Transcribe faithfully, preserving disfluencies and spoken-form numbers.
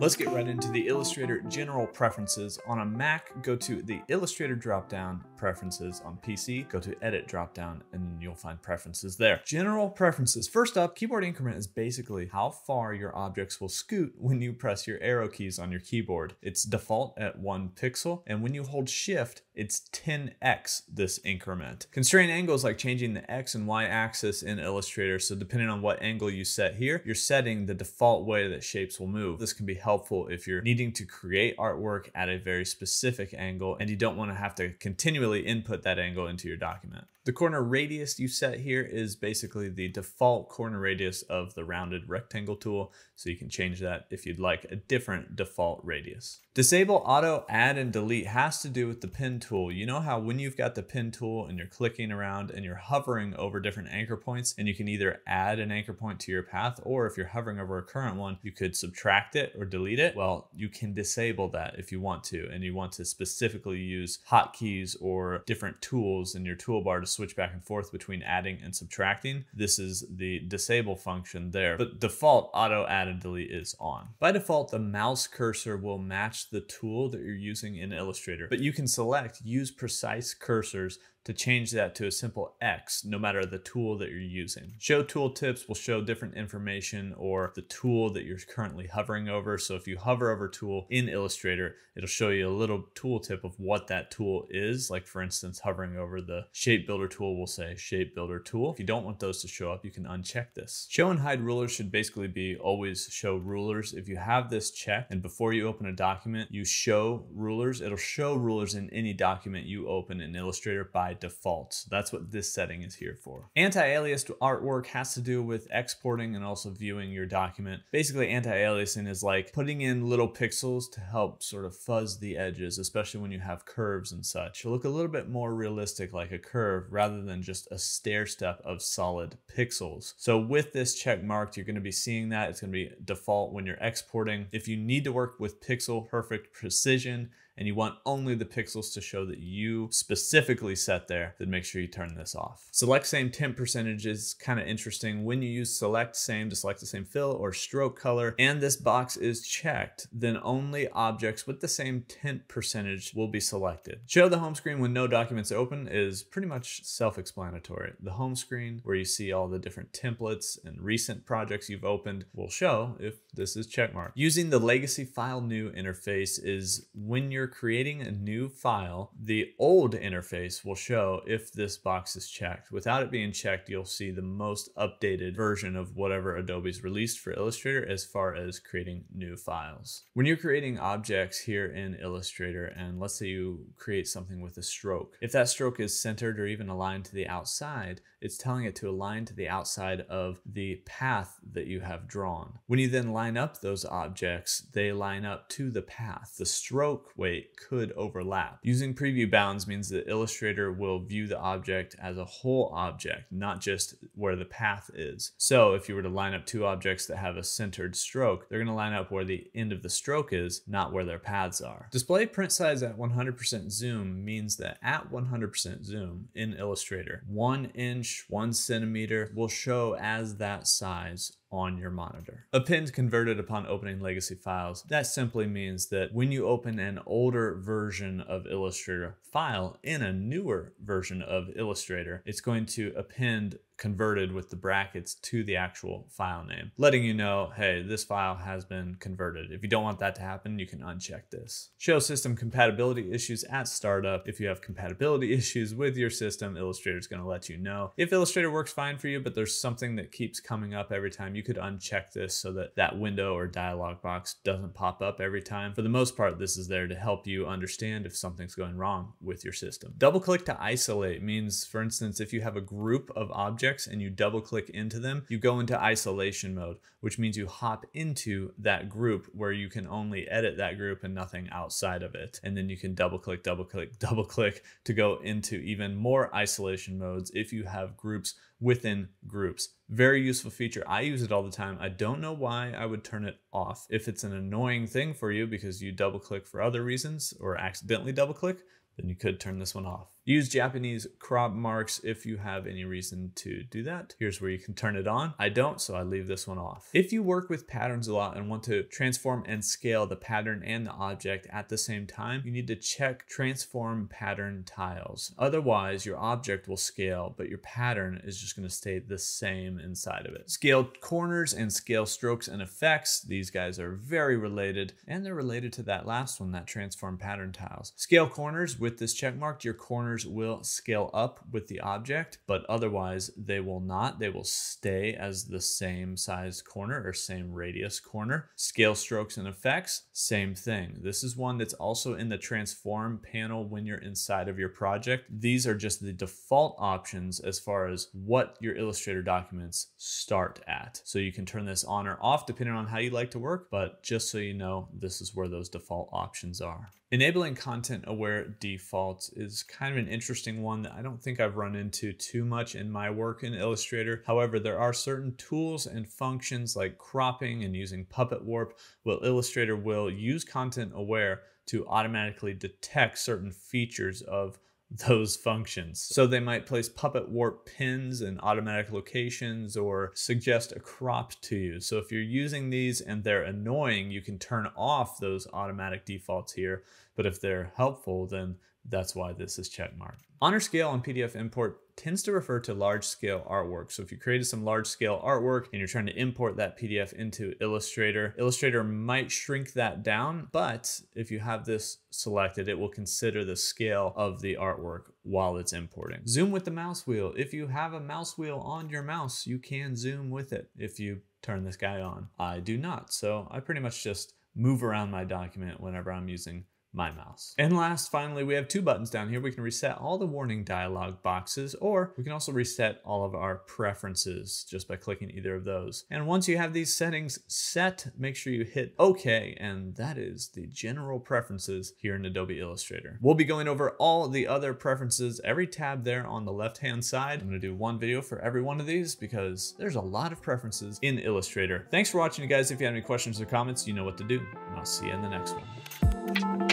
Let's get right into the Illustrator general preferences. On a Mac, go to the Illustrator dropdown, Preferences. On P C, go to Edit dropdown, and you'll find Preferences there. General preferences. First up, keyboard increment is basically how far your objects will scoot when you press your arrow keys on your keyboard. It's default at one pixel, and when you hold Shift, it's ten X this increment. Constrain angles, like changing the X and Y axis in Illustrator. So depending on what angle you set here, you're setting the default way that shapes will move. This can be helpful if you're needing to create artwork at a very specific angle and you don't want to have to continually input that angle into your document. The corner radius you set here is basically the default corner radius of the rounded rectangle tool. So you can change that if you'd like a different default radius. Disable auto add and delete has to do with the pen tool. You know how when you've got the pen tool and you're clicking around and you're hovering over different anchor points, and you can either add an anchor point to your path, or if you're hovering over a current one, you could subtract it or delete it. Well, you can disable that if you want to, and you want to specifically use hotkeys or different tools in your toolbar to switch back and forth between adding and subtracting. This is the disable function there, but default auto add and delete is on. By default, the mouse cursor will match the tool that you're using in Illustrator, but you can select use precise cursors to change that to a simple X, no matter the tool that you're using. Show tooltips will show different information or the tool that you're currently hovering over. So if you hover over tool in Illustrator, it'll show you a little tooltip of what that tool is. Like for instance, hovering over the Shape Builder tool will say Shape Builder tool. If you don't want those to show up, you can uncheck this. Show and hide rulers should basically be always show rulers. If you have this checked and before you open a document, you show rulers, it'll show rulers in any document you open in Illustrator by default. So that's what this setting is here for. Anti-aliased artwork has to do with exporting and also viewing your document. Basically, anti-aliasing is like putting in little pixels to help sort of fuzz the edges, especially when you have curves and such. It'll look a little bit more realistic, like a curve, rather than just a stair step of solid pixels. So with this check marked, you're going to be seeing that. It's going to be default when you're exporting. If you need to work with pixel perfect precision, and you want only the pixels to show that you specifically set there, then make sure you turn this off. Select same tint percentage is kind of interesting. When you use select same to select the same fill or stroke color, and this box is checked, then only objects with the same tint percentage will be selected. Show the home screen when no documents open is pretty much self-explanatory. The home screen, where you see all the different templates and recent projects you've opened, will show if this is checkmarked. Using the legacy file new interface is when you're creating a new file, the old interface will show if this box is checked. Without it being checked, you'll see the most updated version of whatever Adobe's released for Illustrator as far as creating new files. When you're creating objects here in Illustrator, and let's say you create something with a stroke, if that stroke is centered or even aligned to the outside, it's telling it to align to the outside of the path that you have drawn. When you then line up those objects, they line up to the path. The stroke weight could overlap. Using preview bounds means that Illustrator will view the object as a whole object, not just where the path is. So if you were to line up two objects that have a centered stroke, they're going to line up where the end of the stroke is, not where their paths are. Display print size at one hundred percent zoom means that at one hundred percent zoom in Illustrator, one inch, one centimeter will show as that size on your monitor. Append converted upon opening legacy files. That simply means that when you open an older version of Illustrator file in a newer version of Illustrator, it's going to append converted with the brackets to the actual file name, letting you know, hey, this file has been converted. If you don't want that to happen, you can uncheck this. Show system compatibility issues at startup. If you have compatibility issues with your system, Illustrator is going to let you know. If Illustrator works fine for you, but there's something that keeps coming up every time, you could uncheck this so that that window or dialog box doesn't pop up every time. For the most part, this is there to help you understand if something's going wrong with your system. Double click to isolate means, for instance, if you have a group of objects and you double click into them, you go into isolation mode, which means you hop into that group where you can only edit that group and nothing outside of it. And then you can double click, double click, double click to go into even more isolation modes if you have groups within groups. Very useful feature. I use it all the time. I don't know why I would turn it off. If it's an annoying thing for you because you double click for other reasons or accidentally double click, then you could turn this one off. Use Japanese crop marks if you have any reason to do that. Here's where you can turn it on. I don't, so I leave this one off. If you work with patterns a lot and want to transform and scale the pattern and the object at the same time, you need to check transform pattern tiles. Otherwise, your object will scale, but your pattern is just going to stay the same inside of it. Scale corners and scale strokes and effects. These guys are very related, and they're related to that last one, that transform pattern tiles. Scale corners, with this check marked, your corner will scale up with the object, but otherwise they will not. They will stay as the same size corner or same radius corner. Scale strokes and effects, same thing. This is one that's also in the transform panel when you're inside of your project. These are just the default options as far as what your Illustrator documents start at. So you can turn this on or off depending on how you like to work, but just so you know, this is where those default options are. Enabling content-aware defaults is kind of an interesting one that I don't think I've run into too much in my work in Illustrator. However, there are certain tools and functions like cropping and using Puppet Warp. Well, Illustrator will use content-aware to automatically detect certain features of those functions. So they might place Puppet Warp pins in automatic locations or suggest a crop to you. So if you're using these and they're annoying, you can turn off those automatic defaults here. But if they're helpful, then that's why this is checkmarked. Honor scale on P D F import tends to refer to large scale artwork. So if you created some large scale artwork and you're trying to import that P D F into Illustrator, Illustrator might shrink that down, but if you have this selected, it will consider the scale of the artwork while it's importing. Zoom with the mouse wheel. If you have a mouse wheel on your mouse, you can zoom with it if you turn this guy on. I do not, so I pretty much just move around my document whenever I'm using my mouse. And last, finally, we have two buttons down here. We can reset all the warning dialog boxes, or we can also reset all of our preferences just by clicking either of those. And once you have these settings set, make sure you hit OK, and that is the general preferences here in Adobe Illustrator. We'll be going over all the other preferences, every tab there on the left-hand side. I'm gonna do one video for every one of these because there's a lot of preferences in Illustrator. Thanks for watching, you guys. If you have any questions or comments, you know what to do, and I'll see you in the next one.